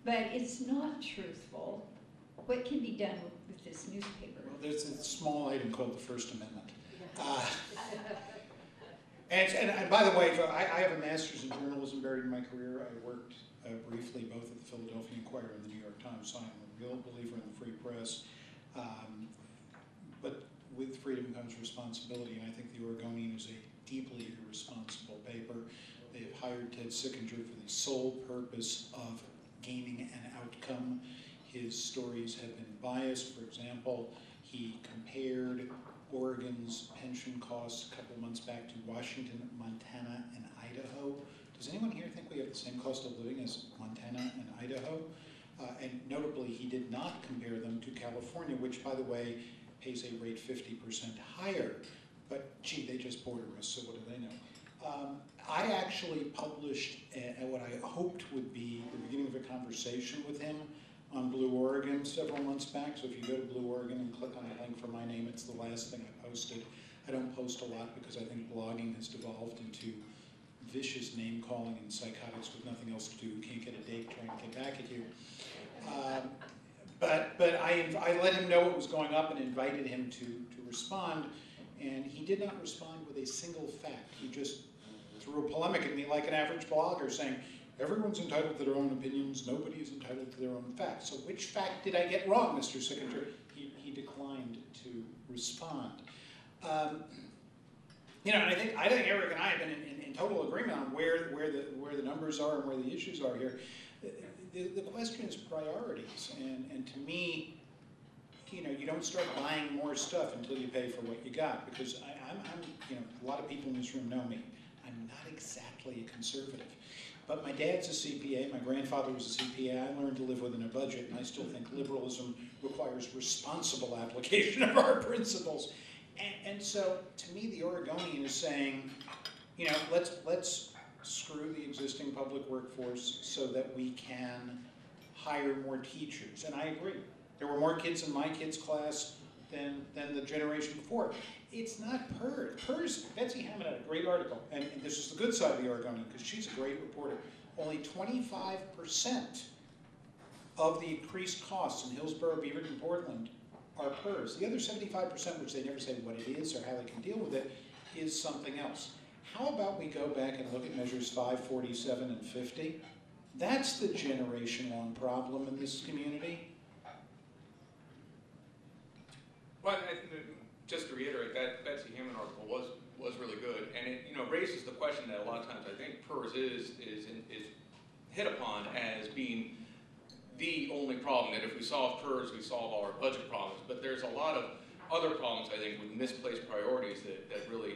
but it's not truthful. What can be done with this newspaper? Well, there's a small item called the First Amendment. Uh, And, and, and by the way, I, I have a master's in journalism buried in my career. I worked uh, briefly both at the Philadelphia Inquirer and the New York Times, so I'm a real believer in the free press. Um, but with freedom comes responsibility, and I think the Oregonian is a deeply irresponsible paper. They have hired Ted Sickinger for the sole purpose of gaining an outcome. His stories have been biased. For example, he compared Oregon's pension costs a couple months back to Washington, Montana, and Idaho. Does anyone here think we have the same cost of living as Montana and Idaho? Uh, and notably, he did not compare them to California, which, by the way, pays a rate fifty percent higher. But gee, they just border us, so what do they know? Um, I actually published a, a, what I hoped would be the beginning of a conversation with him on Blue Oregon several months back. So if you go to Blue Oregon and click on the link for my name, it's the last thing I posted. I don't post a lot because I think blogging has devolved into vicious name calling and psychotics with nothing else to do. Can't get a date, trying to get back at you. Um, but but I, I let him know what was going up and invited him to, to respond, and he did not respond with a single fact. He just threw a polemic at me like an average blogger saying, everyone's entitled to their own opinions. Nobody is entitled to their own facts. So which fact did I get wrong, Mister Sickinger? He, he, inclined to respond. Um, you know, and I think I think Eric and I have been in, in, in total agreement on where where the where the numbers are and where the issues are here. The, the question is priorities, and and to me, you know, you don't start buying more stuff until you pay for what you got. Because I, I'm, I'm, you know, a lot of people in this room know me. I'm not exactly a conservative, but my dad's a C P A. My grandfather was a C P A. I learned to live within a budget, and I still think liberalism requires responsible application of our principles. And, and so, to me, the Oregonian is saying, you know, let's let's screw the existing public workforce so that we can hire more teachers. And I agree. There were more kids in my kids' class than, than the generation before. It's not PERS. PERS, Betsy Hammond had a great article, and, and this is the good side of the Oregonian, because she's a great reporter. Only twenty-five percent of the increased costs in Hillsborough, Beaverton, Portland are PERS. The other seventy-five percent, which they never say what it is or how they can deal with it, is something else. How about we go back and look at measures five, forty-seven, and fifty? That's the generation-long problem in this community. Well, I, just to reiterate, that Betsy Hammond article was was really good, and it you know raises the question that a lot of times I think PERS is is is hit upon as being the only problem. That if we solve PERS, we solve all our budget problems. But there's a lot of other problems I think with misplaced priorities that that really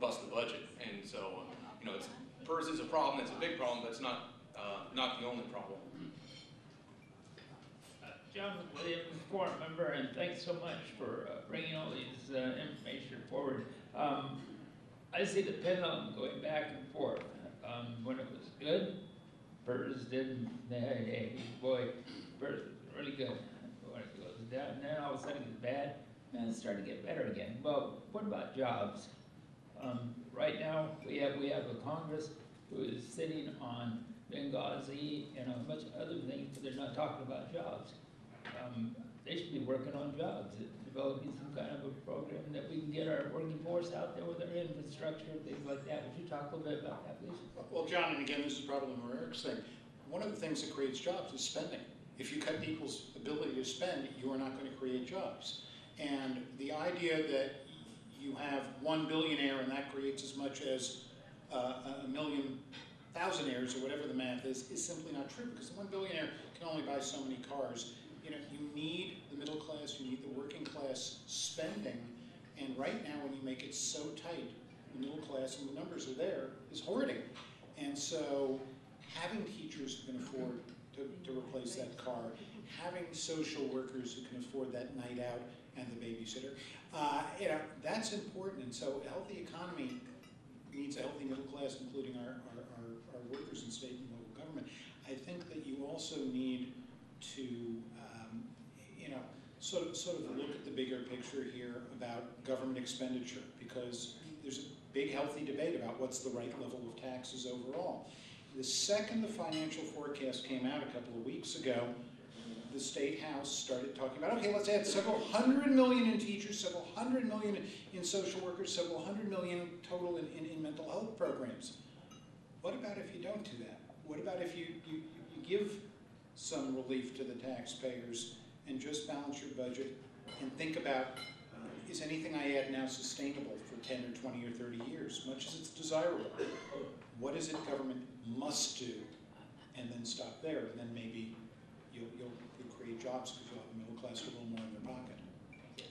bust the budget. And so uh, you know, it's, PERS is a problem. It's a big problem, but it's not uh, not the only problem. John Williams, forum member, and thanks so much for uh, bringing all these uh, information forward. Um, I see the pendulum going back and forth. Um, when it was good, PERS didn't, hey, hey, boy, PERS was really good. When it goes down, and then all of a sudden it's bad, and it's starting to get better again. Well, what about jobs? Um, right now, we have, we have a Congress who is sitting on Benghazi and a bunch of other things, but they're not talking about jobs. Um, they should be working on jobs, developing some kind of a program that we can get our working force out there with our infrastructure, things like that. Would you talk a little bit about that, please? Well, John, and again, this is probably more Eric's thing. One of the things that creates jobs is spending. If you cut people's ability to spend, you are not going to create jobs. And the idea that you have one billionaire and that creates as much as uh, a million thousandaires, or whatever the math is, is simply not true, because one billionaire can only buy so many cars. You know, you need the middle class, you need the working class spending, and right now when you make it so tight, the middle class, and the numbers are there, is hoarding. And so having teachers who can afford to, to replace that car, having social workers who can afford that night out and the babysitter, uh, you know, that's important. And so a healthy economy needs a healthy middle class, including our, our, our, our workers in state and local government. I think that you also need to um, you know, sort of, sort of look at the bigger picture here about government expenditure, because there's a big healthy debate about what's the right level of taxes overall. The second the financial forecast came out a couple of weeks ago, the State House started talking about, okay, let's add several hundred million in teachers, several hundred million in social workers, several hundred million total in, in, in mental health programs. What about if you don't do that? What about if you, you, you give some relief to the taxpayers and just balance your budget and think about, uh, is anything I add now sustainable for ten or twenty or thirty years, much as it's desirable? What is it government must do? And then stop there, and then maybe you'll, you'll, you'll create jobs because you'll have the middle class with a little more in their pocket.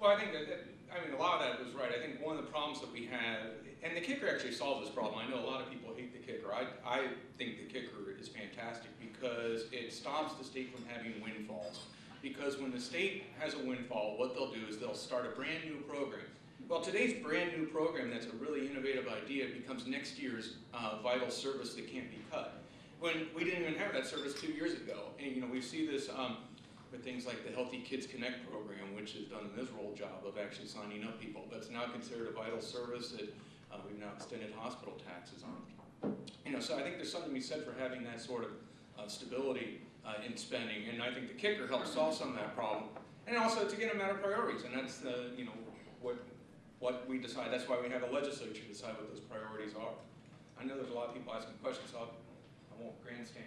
Well, I think that, that, I mean, a lot of that was right. I think one of the problems that we have, and the kicker actually solves this problem. I know a lot of people hate the kicker. I, I think the kicker is fantastic because it stops the state from having windfalls. Because when the state has a windfall, what they'll do is they'll start a brand new program. Well, today's brand new program that's a really innovative idea becomes next year's uh, vital service that can't be cut. When we didn't even have that service two years ago. And you know, we see this um, with things like the Healthy Kids Connect program, which has done a miserable job of actually signing up people. But it's now considered a vital service that uh, we've now extended hospital taxes on. You know, so I think there's something to be said for having that sort of uh, stability uh, in spending. And I think the kicker helps solve some of that problem. And also, it's again a matter of priorities. And that's the, you know, what, what we decide. That's why we have a legislature to decide what those priorities are. I know there's a lot of people asking questions. So I'll I won't grandstand.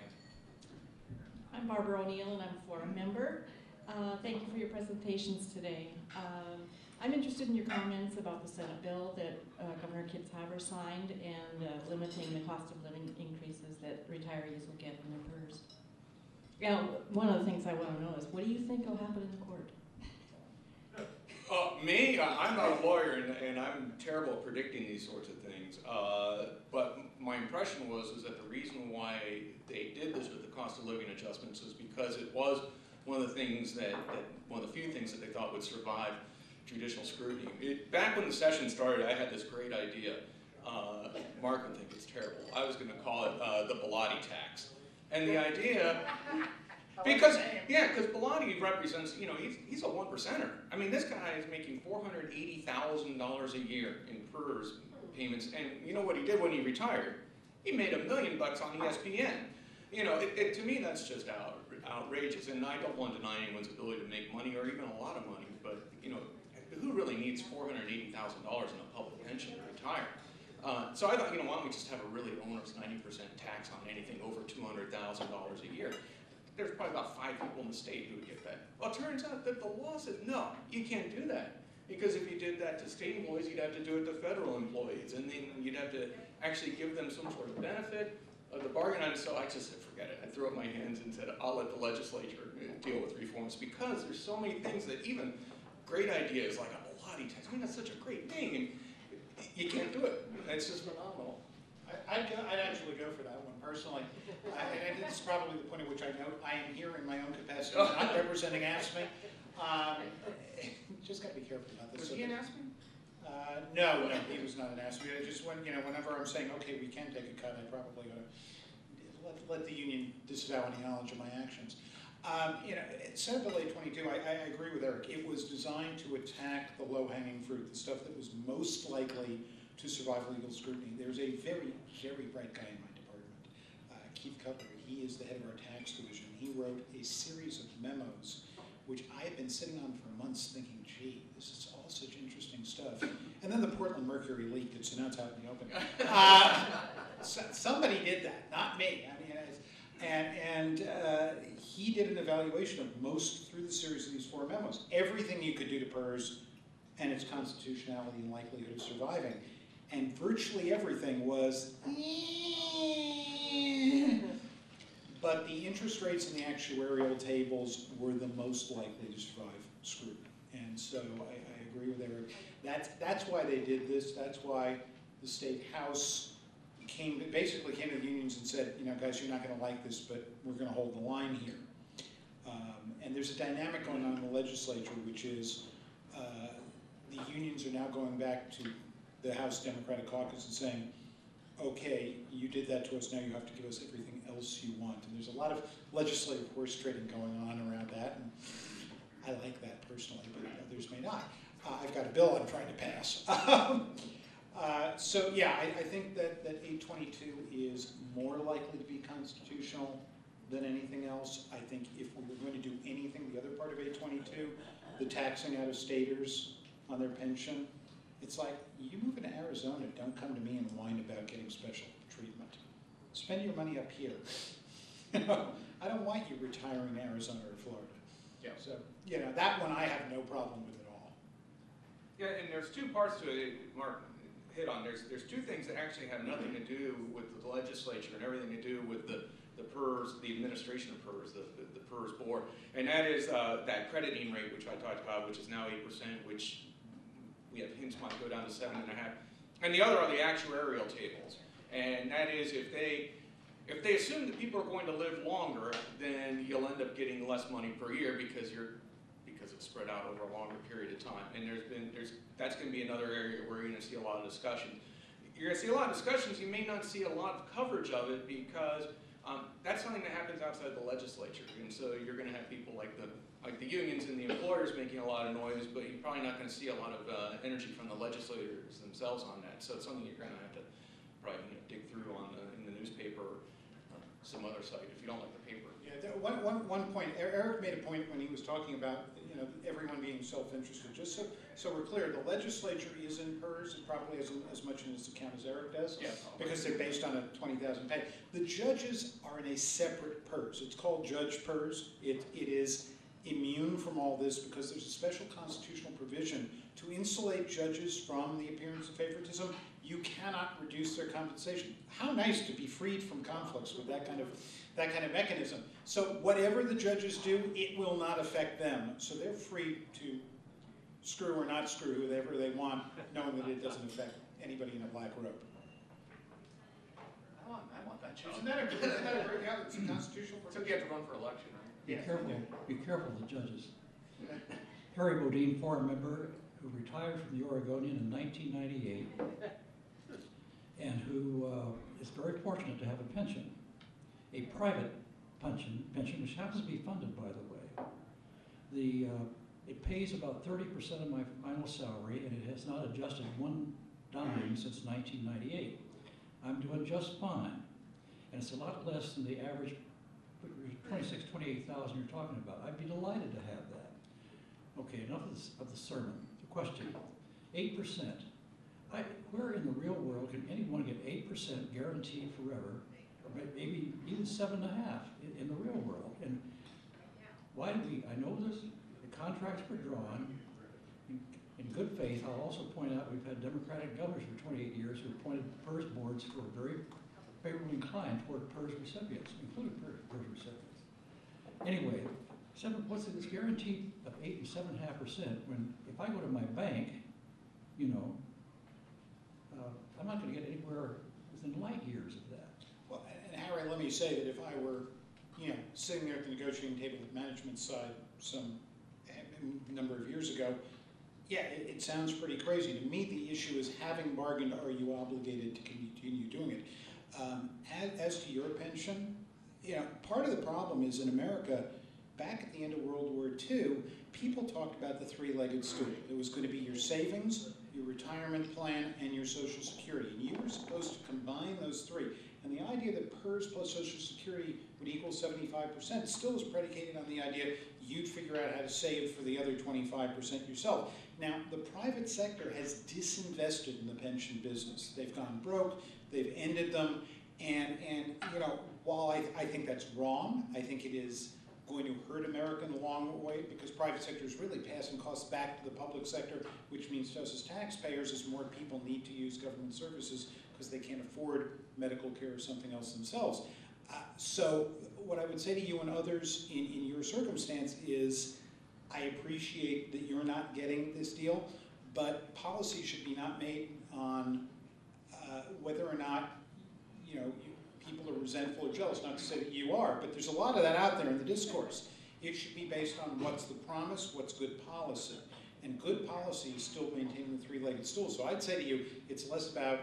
I'm Barbara O'Neill, and I'm a forum member. Uh, thank you for your presentations today. Um, I'm interested in your comments about the Senate bill that uh, Governor Kitzhaber signed and uh, limiting the cost of living increases that retirees will get in their P E R S. Now, one of the things I want to know is, what do you think will happen in the court? Uh, me? I'm not a lawyer, and, and I'm terrible at predicting these sorts of things. Uh, but my impression was is that the reason why they did this with the cost of living adjustments is because it was one of the things that, that one of the few things that they thought would survive judicial scrutiny. It, back when the session started, I had this great idea. Uh, Mark would think it's terrible. I was going to call it uh, the Bellotti tax, and the idea. Because, yeah, because Bellotti represents, you know, he's, he's a one percenter. I mean, this guy is making four hundred eighty thousand dollars a year in P E R S payments, and you know what he did when he retired? He made a million bucks on E S P N. You know, it, it, to me, that's just out, outrageous, and I don't want to deny anyone's ability to make money or even a lot of money, but, you know, who really needs four hundred eighty thousand dollars in a public pension to retire? Uh, so I thought, you know, why don't we just have a really onerous ninety percent tax on anything over two hundred thousand dollars a year? There's probably about five people in the state who would get that. Well, it turns out that the law says, no, you can't do that. Because if you did that to state employees, you'd have to do it to federal employees. And then you'd have to actually give them some sort of benefit of the bargain. And so I just said, forget it. I threw up my hands and said, I'll let the legislature deal with reforms. Because there's so many things that even great ideas like a Bellotti tax, I mean, that's such a great thing. And you can't do it. It's just phenomenal. I'd, go, I'd actually go for that one personally. I, and this is probably the point at which I know I am here in my own capacity, not representing AFSCME. Um, just got to be careful about this. Was so he that, an AFSCME? Uh, no, no, he was not an AFSCME. I just when, you know, whenever I'm saying, okay, we can take a cut, I probably ought to let, let the union disavow any knowledge of my actions. Um, you know, Senate Bill eight twenty-two, I, I agree with Eric. It was designed to attack the low-hanging fruit, the stuff that was most likely to survive legal scrutiny. There's a very, very bright guy in my department, uh, Keith Cutler. He is the head of our tax division. He wrote a series of memos, which I have been sitting on for months thinking, gee, this is all such interesting stuff. And then the Portland Mercury leaked it, so now it's out in the open. Uh, so, somebody did that, not me. I mean, and and uh, he did an evaluation of most, through the series of these four memos, everything you could do to P E R S and its constitutionality and likelihood of surviving. And virtually everything was, but the interest rates in the actuarial tables were the most likely to survive scrutiny. And so I, I agree with Eric. That's, that's why they did this. That's why the State House came, basically came to the unions and said, you know, guys, you're not going to like this, but we're going to hold the line here. Um, and there's a dynamic going on in the legislature, which is uh, the unions are now going back to the House Democratic Caucus and saying, okay, you did that to us, now you have to give us everything else you want. And there's a lot of legislative horse trading going on around that, and I like that personally, but others may not. Uh, I've got a bill I'm trying to pass. uh, so yeah, I, I think that, that eight twenty-two is more likely to be constitutional than anything else. I think if we were going to do anything, the other part of eight twenty-two, the taxing out-of-staters on their pension, it's like, you move into Arizona, don't come to me and whine about getting special treatment. Spend your money up here. You know, I don't want you retiring in Arizona or Florida. Yeah. So, you know, that one I have no problem with at all. Yeah, and there's two parts to it, Mark hit on. There's, there's two things that actually have nothing to do with the legislature and everything to do with the, the P E R S, the administration of P E R S, the, the, the P E R S board. And that is uh, that crediting rate, which I talked about, which is now eight percent, which we have hints might go down to seven and a half. And the other are the actuarial tables. And that is if they if they assume that people are going to live longer, then you'll end up getting less money per year because you're because it's spread out over a longer period of time. And there's been there's that's gonna be another area where you're gonna see a lot of discussions. You're gonna see a lot of discussions, you may not see a lot of coverage of it because um, that's something that happens outside the legislature. And so you're gonna have people like the like the unions and the employers making a lot of noise, but you're probably not going to see a lot of uh, energy from the legislators themselves on that. So it's something you're going to have to probably you know, dig through on the, in the newspaper or some other site if you don't like the paper. Yeah, there, one, one, one point, Eric made a point when he was talking about you know everyone being self-interested. Just so, so we're clear, the legislature is in P E R S, it probably isn't as much in its account as Eric does, yeah, because they're based on a twenty thousand pay. The judges are in a separate P E R S. It's called Judge P E R S. It, it is immune from all this because there's a special constitutional provision to insulate judges from the appearance of favoritism. You cannot reduce their compensation. How nice to be freed from conflicts with that kind of, that kind of mechanism. So whatever the judges do, it will not affect them. So they're free to screw or not screw whoever they want, knowing that it doesn't affect anybody in a black robe. I want, I want that job. Isn't that a, isn't that a great job? It's a constitutional provision. So you have to run for election, right? Be yes. careful. Yeah. Be careful of the judges. Harry Bodine, former member who retired from the Oregonian in nineteen ninety-eight and who uh, is very fortunate to have a pension, a private pension, pension which happens to be funded, by the way. The, uh, it pays about thirty percent of my final salary, and it has not adjusted one dime since nineteen ninety-eight. I'm doing just fine, and it's a lot less than the average twenty-six, twenty-eight thousand you're talking about. I'd be delighted to have that. Okay, enough of, this, of the sermon. The question, eight percent. I, where in the real world can anyone get eight percent guaranteed forever, or maybe even seven and a half in, in the real world? And why do we, I know this, the contracts were drawn, in good faith. I'll also point out we've had Democratic governors for twenty-eight years who appointed PERS boards who are very favorably inclined toward PERS recipients, including PERS recipients. Anyway, seven, what's this guarantee of eight and seven and a half percent when if I go to my bank, you know, uh, I'm not going to get anywhere within light years of that. Well, and Harry, let me say that if I were, you know, sitting there at the negotiating table at the management side some number of years ago, yeah, it, it sounds pretty crazy. To me, the issue is having bargained, are you obligated to continue doing it? Um, as, as to your pension, you know, part of the problem is in America, back at the end of World War Two, people talked about the three-legged stool. It was going to be your savings, your retirement plan, and your Social Security. And you were supposed to combine those three. And the idea that PERS plus Social Security would equal seventy-five percent still is predicated on the idea you'd figure out how to save for the other twenty-five percent yourself. Now, the private sector has disinvested in the pension business. They've gone broke, they've ended them, and, and you know, while I, I think that's wrong, I think it is going to hurt America in the long way because private sector is really passing costs back to the public sector, which means to us as taxpayers as more people need to use government services because they can't afford medical care or something else themselves. Uh, so what I would say to you and others in, in your circumstance is I appreciate that you're not getting this deal, but policy should be not made on uh, whether or not, you know, you, people are resentful or jealous, not to say that you are, but there's a lot of that out there in the discourse. It should be based on what's the promise, what's good policy. And good policy is still maintaining the three-legged stool. So I'd say to you, it's less about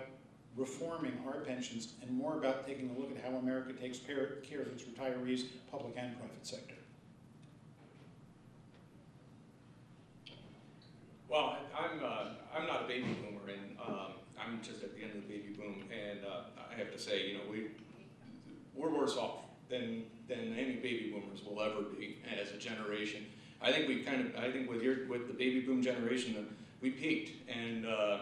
reforming our pensions and more about taking a look at how America takes care of its retirees, public and private sector. Well, I'm, uh, I'm not a baby boomer, and um, I'm just at the end of the baby boom, and uh, I have to say, you know, we, we're worse off than, than any baby boomers will ever be as a generation. I think we kind of, I think with, your, with the baby boom generation, we peaked, and, uh,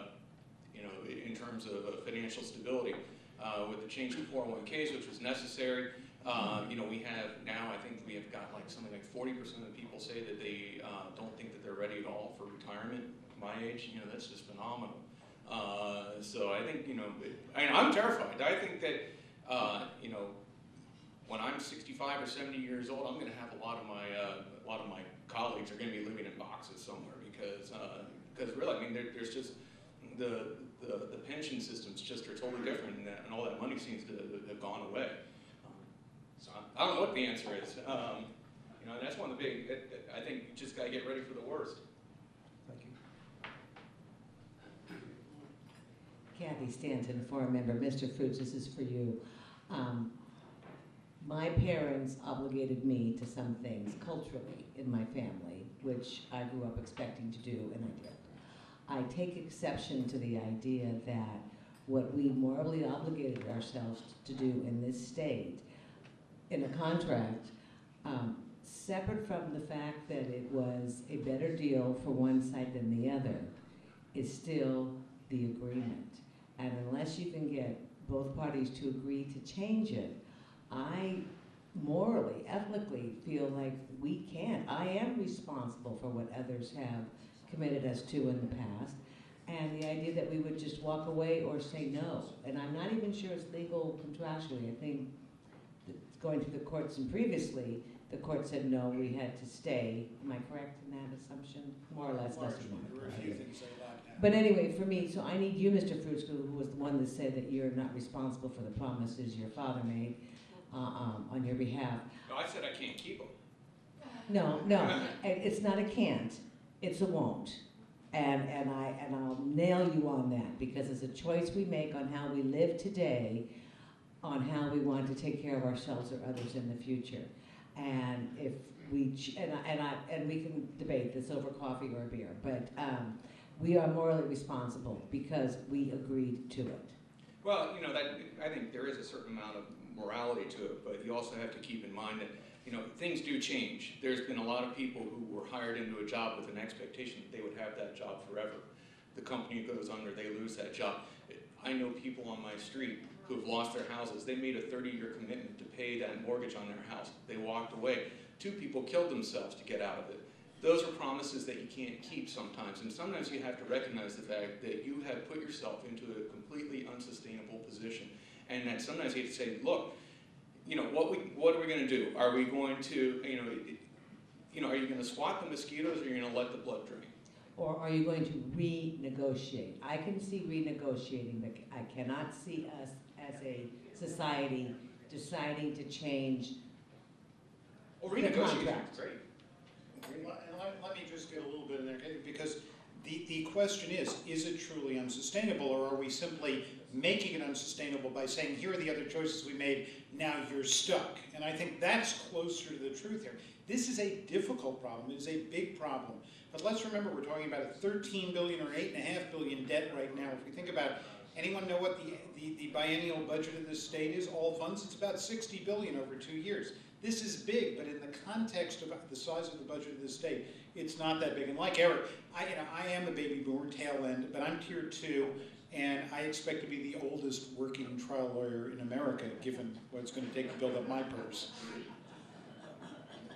you know, in terms of uh, financial stability, uh, with the change to four oh one Ks, which was necessary. Uh, you know, we have now, I think we have got like something like forty percent of people say that they uh, don't think that they're ready at all for retirement. My age, you know, that's just phenomenal. Uh, so I think, you know, it, and I'm terrified. I think that, uh, you know, when I'm sixty-five or seventy years old, I'm going to have a lot of my, uh, a lot of my colleagues are going to be living in boxes somewhere because, uh, because really, I mean, there, there's just the, the, the pension systems just are totally different, and, that, and all that money seems to have gone away. So I don't know what the answer is. Um, you know, that's one of the big, it, it, I think you just got to get ready for the worst. Thank you. Kathy Stanton, forum member. Mister Fruits, this is for you. Um, my parents obligated me to some things culturally in my family, which I grew up expecting to do, and I did. I take exception to the idea that what we morally obligated ourselves to do in this state in a contract, um, separate from the fact that it was a better deal for one side than the other, is still the agreement. And unless you can get both parties to agree to change it, I morally, ethically feel like we can. I am responsible for what others have committed us to in the past. And the idea that we would just walk away or say no. And I'm not even sure it's legal contractually. I think going to the courts and previously, the court said no, we had to stay. Am I correct in that assumption? More or less. Less or right. But anyway, for me, so I need you, Mister Fruits, who was the one that said that you're not responsible for the promises your father made uh, um, on your behalf. No, I said I can't keep them. No, no, it's not a can't, it's a won't. And, and, I, and I'll nail you on that, because it's a choice we make on how we live today, on how we want to take care of ourselves or others in the future. And if we ch and I, and I and we can debate this over coffee or a beer, but um, we are morally responsible because we agreed to it. Well, you know, that I think there is a certain amount of morality to it, but you also have to keep in mind that, you know, things do change. There's been a lot of people who were hired into a job with an expectation that they would have that job forever. The company goes under, they lose that job. I know people on my street who have lost their houses. They made a thirty-year commitment to pay that mortgage on their house. They walked away. Two people killed themselves to get out of it. Those are promises that you can't keep sometimes, and sometimes you have to recognize the fact that you have put yourself into a completely unsustainable position, and that sometimes you have to say, look, you know, what we what are we going to do? Are we going to, you know, you know, are you going to swat the mosquitoes, or are you going to let the blood drain? Or are you going to renegotiate? I can see renegotiating, but I cannot see us as a society deciding to change well, the contract. Great. Well, and let, let me just get a little bit in there, because the, the question is, is it truly unsustainable, or are we simply making it unsustainable by saying, here are the other choices we made, now you're stuck? And I think that's closer to the truth here. This is a difficult problem, it is a big problem. But let's remember, we're talking about a thirteen billion dollars or eight point five billion dollars debt right now. If we think about, anyone know what the, the, the biennial budget of this state is, all funds? It's about sixty billion dollars over two years. This is big, but in the context of the size of the budget of this state, it's not that big. And like Eric, I, you know, I am a baby boomer, tail end, but I'm tier two, and I expect to be the oldest working trial lawyer in America, given what it's going to take to build up my PERS.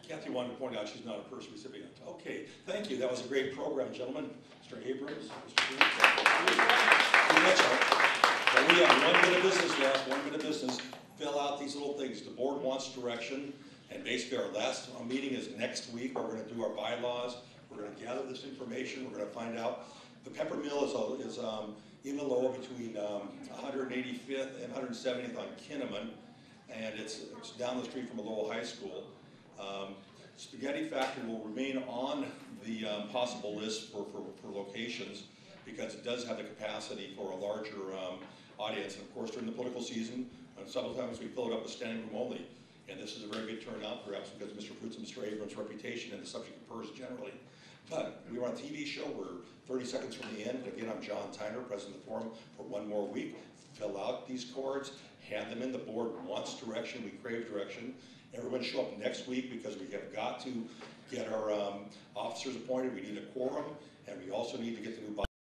Kathy wanted to point out she's not a PERS recipient. Okay, thank you. That was a great program, gentlemen. Mister Abrams, Mister Mitchell. We have one minute of business left, one minute of business. Fill out these little things. The board wants direction, and basically our last our meeting is next week. We're going to do our bylaws. We're going to gather this information. We're going to find out. The Pepper Mill is, is um, in the lower between um, one hundred eighty-fifth and one hundred seventieth on Kinnaman, and it's, it's down the street from a Lowell High School. Um, Spaghetti Factory will remain on the um, possible list for, for, for locations, because it does have the capacity for a larger um, audience. And of course, during the political season, uh, sometimes we fill it up with standing room only. And this is a very good turnout, perhaps because of Mister Fruits and Mister Abrams' reputation and the subject of PERS generally. But we were on a T V show. We're thirty seconds from the end. Again, I'm John Tyner, president of the forum, for one more week. Fill out these cards, hand them in. The board wants direction. We crave direction. Everyone show up next week, because we have got to get our um, officers appointed. We need a quorum, and we also need to get the new body.